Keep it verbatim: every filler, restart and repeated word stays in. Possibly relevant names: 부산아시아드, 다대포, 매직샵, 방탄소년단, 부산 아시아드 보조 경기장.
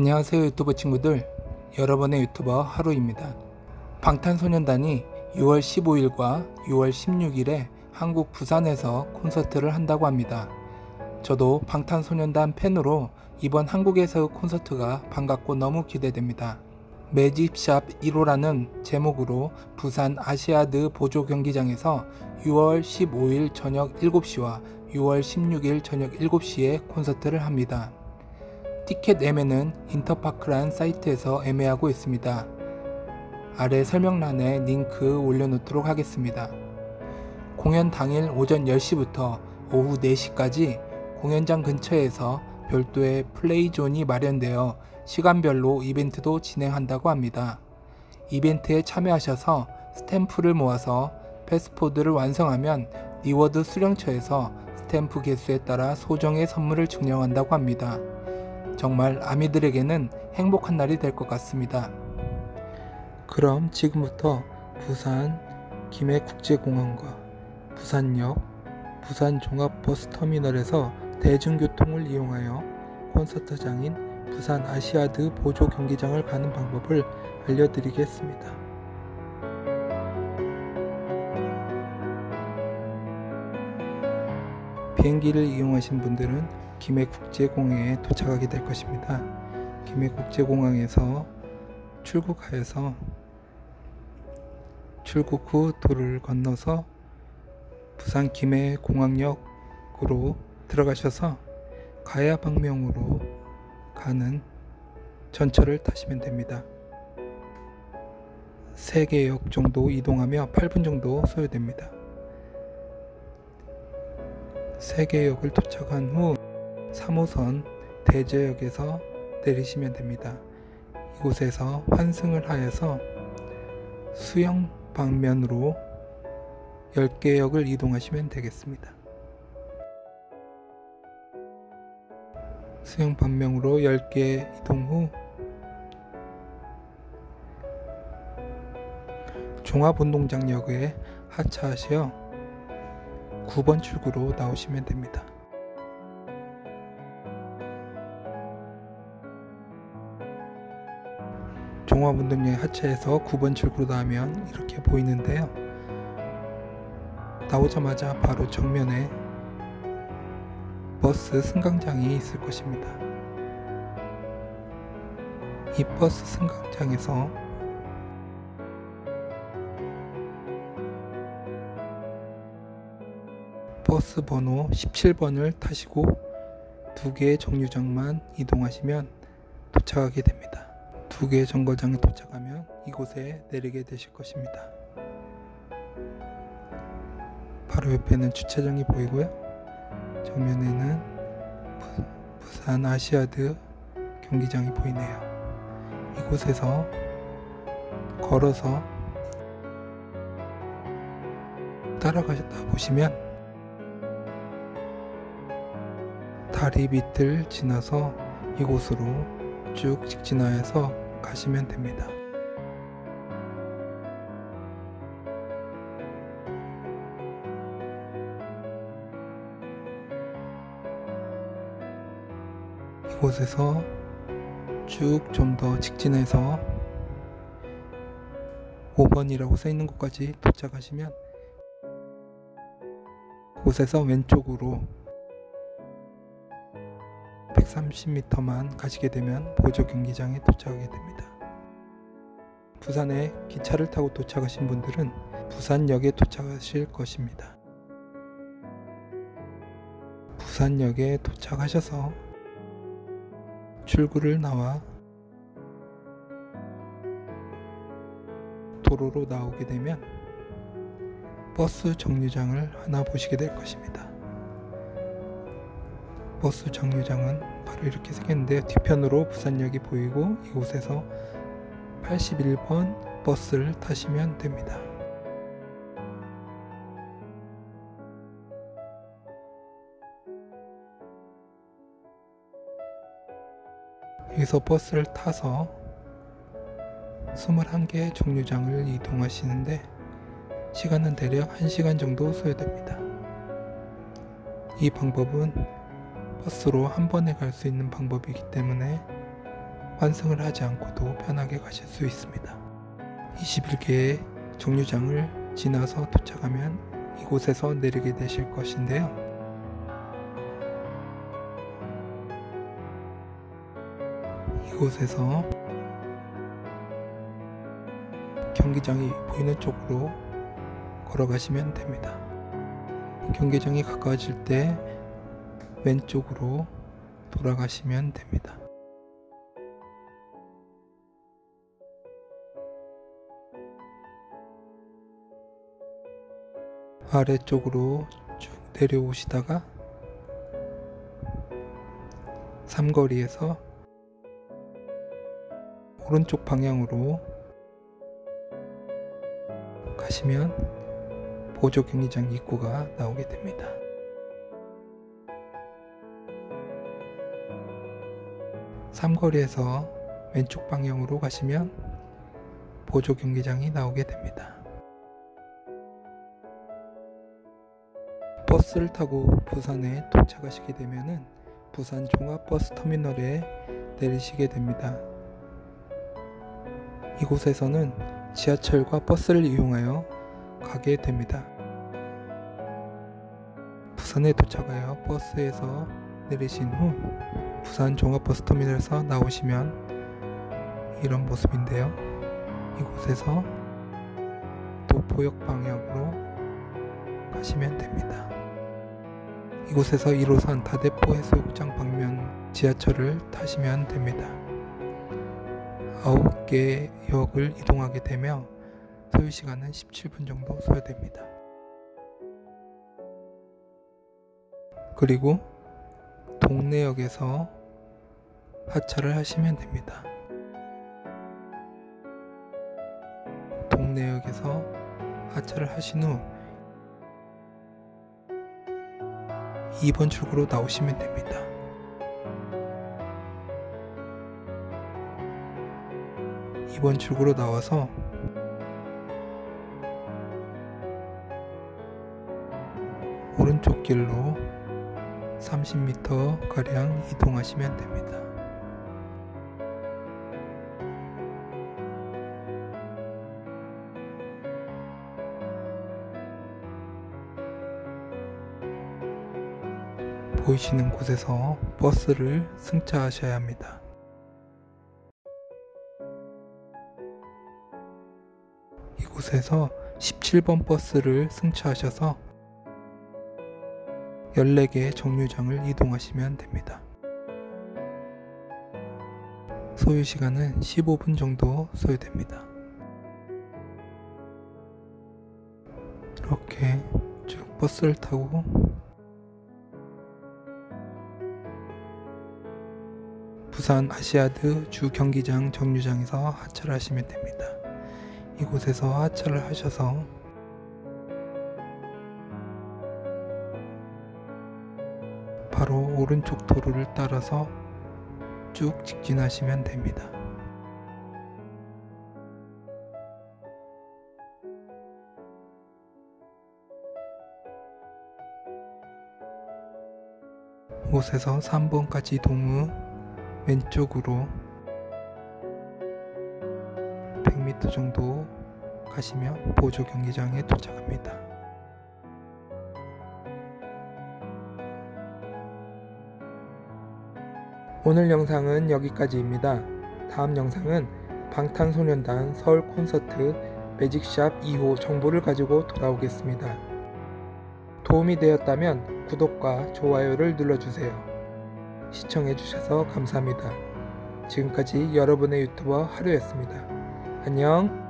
안녕하세요 유튜버 친구들, 여러분의 유튜버 하루입니다. 방탄소년단이 유월 십오일과 유월 십육일에 한국 부산에서 콘서트를 한다고 합니다. 저도 방탄소년단 팬으로 이번 한국에서의 콘서트가 반갑고 너무 기대됩니다. 매직샵 일호라는 제목으로 부산 아시아드 보조 경기장에서 유월 십오일 저녁 일곱시와 유월 십육일 저녁 일곱시에 콘서트를 합니다. 티켓 애매는 인터파크란 사이트에서 애매하고 있습니다. 아래 설명란에 링크 올려놓도록 하겠습니다. 공연 당일 오전 열시부터 오후 네시까지 공연장 근처에서 별도의 플레이존이 마련되어 시간별로 이벤트도 진행한다고 합니다. 이벤트에 참여하셔서 스탬프를 모아서 패스포드를 완성하면 리워드 수령처에서 스탬프 개수에 따라 소정의 선물을 증정한다고 합니다. 정말 아미들에게는 행복한 날이 될 것 같습니다. 그럼 지금부터 부산 김해국제공항과 부산역, 부산종합버스터미널에서 대중교통을 이용하여 콘서트장인 부산 아시아드 보조 경기장을 가는 방법을 알려드리겠습니다. 비행기를 이용하신 분들은 김해국제공항에 도착하게 될 것입니다. 김해국제공항에서 출국하여서 출국 후 도를 건너서 부산 김해공항역으로 들어가셔서 가야 방면으로 가는 전철을 타시면 됩니다. 세 개 역 정도 이동하며 팔분 정도 소요됩니다. 세 개 역을 도착한 후 삼호선 대제역에서 내리시면 됩니다. 이곳에서 환승을 하여서 수영 방면으로 열 개 역을 이동하시면 되겠습니다. 수영 방면으로 열 개 이동 후 종합운동장역에 하차하시어 구번 출구로 나오시면 됩니다. 종합운동장에 하차해서 구번 출구로 나오면 이렇게 보이는데요. 나오자마자 바로 정면에 버스 승강장이 있을 것입니다. 이 버스 승강장에서 버스 번호 십칠번을 타시고 두 개의 정류장만 이동하시면 도착하게 됩니다. 두 개의 정거장에 도착하면 이곳에 내리게 되실 것입니다. 바로 옆에는 주차장이 보이고요. 정면에는 부산 아시아드 경기장이 보이네요. 이곳에서 걸어서 따라가셨다 보시면 다리 밑을 지나서 이곳으로 쭉 직진하여서 가시면 됩니다. 이곳에서 쭉 좀 더 직진해서 오번이라고 써있는 곳까지 도착하시면 이곳에서 왼쪽으로 백삼십 미터만 가시게 되면 보조 경기장에 도착하게 됩니다. 부산에 기차를 타고 도착하신 분들은 부산역에 도착하실 것입니다. 부산역에 도착하셔서 출구를 나와 도로로 나오게 되면 버스 정류장을 하나 보시게 될 것입니다. 버스 정류장은 바로 이렇게 생겼는데 뒤편으로 부산역이 보이고 이곳에서 팔십일번 버스를 타시면 됩니다. 여기서 버스를 타서 이십일개 정류장을 이동하시는데 시간은 대략 한시간 정도 소요됩니다. 이 방법은 버스로 한 번에 갈 수 있는 방법이기 때문에 환승을 하지 않고도 편하게 가실 수 있습니다. 이십일 개의 정류장을 지나서 도착하면 이곳에서 내리게 되실 것인데요. 이곳에서 경기장이 보이는 쪽으로 걸어가시면 됩니다. 경기장이 가까워질 때 왼쪽으로 돌아가시면 됩니다. 아래쪽으로 쭉 내려오시다가 삼거리에서 오른쪽 방향으로 가시면 보조 경기장 입구가 나오게 됩니다. 삼거리에서 왼쪽 방향으로 가시면 보조 경기장이 나오게 됩니다. 버스를 타고 부산에 도착하시게 되면은 부산 종합버스터미널에 내리시게 됩니다. 이곳에서는 지하철과 버스를 이용하여 가게 됩니다. 부산에 도착하여 버스에서 내리신 후 부산 종합버스터미널에서 나오시면 이런 모습인데요. 이곳에서 도포역 방향으로 가시면 됩니다. 이곳에서 일호선 다대포 해수욕장 방면 지하철을 타시면 됩니다. 아홉 개의 역을 이동하게 되며 소요시간은 십칠 분 정도 소요됩니다. 그리고 동래역에서 하차를 하시면 됩니다. 동래역에서 하차를 하신 후 이 번 출구로 나오시면 됩니다. 이 번 출구로 나와서 오른쪽 길로 삼십 미터 가량 이동하시면 됩니다. 보이시는 곳에서 버스를 승차하셔야 합니다. 이곳에서 십칠 번 버스를 승차하셔서 열네 개의 정류장을 이동하시면 됩니다. 소요시간은 십오 분 정도 소요됩니다. 이렇게 쭉 버스를 타고 부산 아시아드 주 경기장 정류장에서 하차를 하시면 됩니다. 이곳에서 하차를 하셔서 바로 오른쪽 도로를 따라서 쭉 직진하시면 됩니다. 이곳에서 삼 번까지 이동 후 왼쪽으로 백 미터 정도 가시면 보조 경기장에 도착합니다. 오늘 영상은 여기까지입니다. 다음 영상은 방탄소년단 서울 콘서트 매직샵 이 호 정보를 가지고 돌아오겠습니다. 도움이 되었다면 구독과 좋아요를 눌러주세요. 시청해주셔서 감사합니다. 지금까지 여러분의 유튜버 하루였습니다. 안녕!